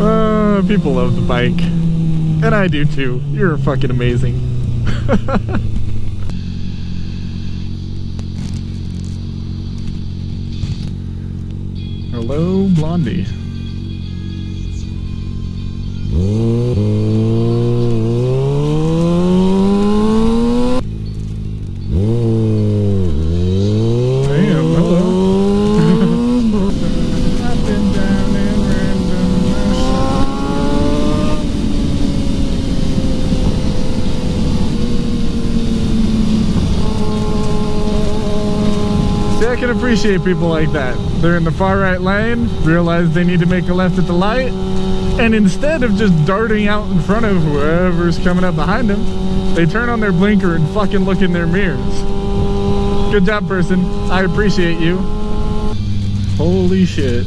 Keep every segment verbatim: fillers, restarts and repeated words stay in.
uh, people love the bike. And I do too. You're fucking amazing. Hello, Blondie. I can appreciate people like that. They're in the far right lane, realize they need to make a left at the light, and instead of just darting out in front of whoever's coming up behind them, they turn on their blinker and fucking look in their mirrors. Good job, person. I appreciate you. Holy shit.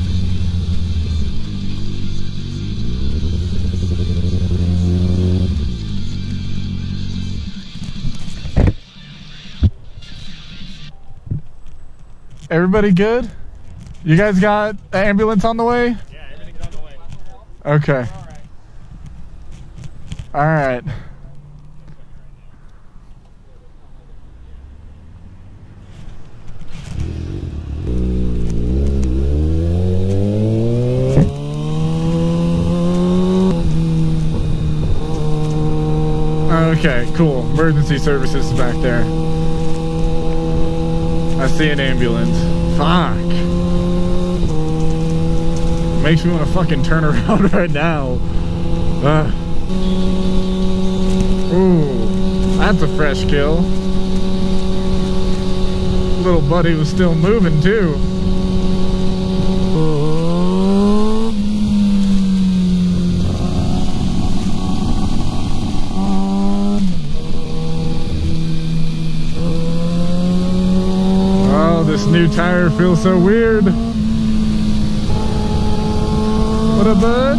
Everybody good? You guys got an ambulance on the way? Yeah, everything's on the way. Okay. All right. Okay, cool. Emergency services is back there. I see an ambulance. Fuck. Makes me want to fucking turn around right now. Uh. Ooh, that's a fresh kill. Little buddy was still moving too. This new tire feels so weird. What a bud.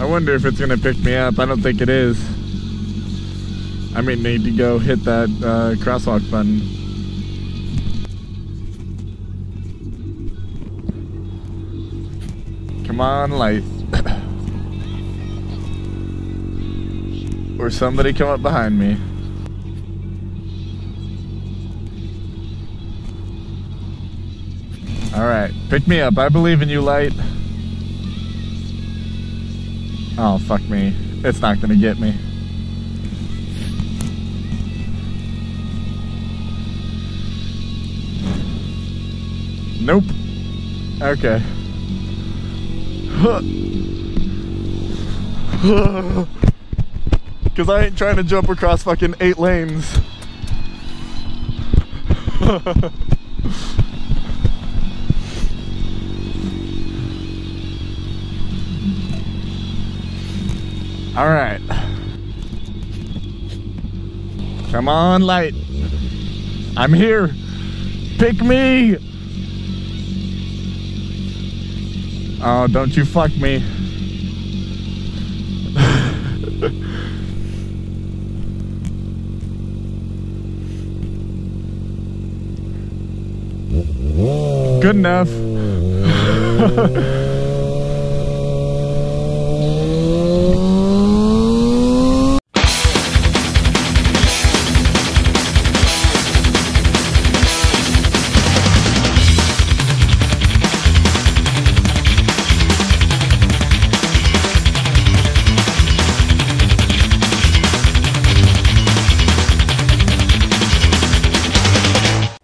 I wonder if it's gonna pick me up. I don't think it is. I may need to go hit that uh, crosswalk button. Come on, light. Or somebody come up behind me. Alright, pick me up. I believe in you, light. Oh, fuck me. It's not gonna get me. Nope. Okay. Because I ain't trying to jump across fucking eight lanes. All right. Come on, light. I'm here. Pick me. Oh, don't you fuck me. Good enough.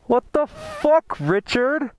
What the fuck, Richard?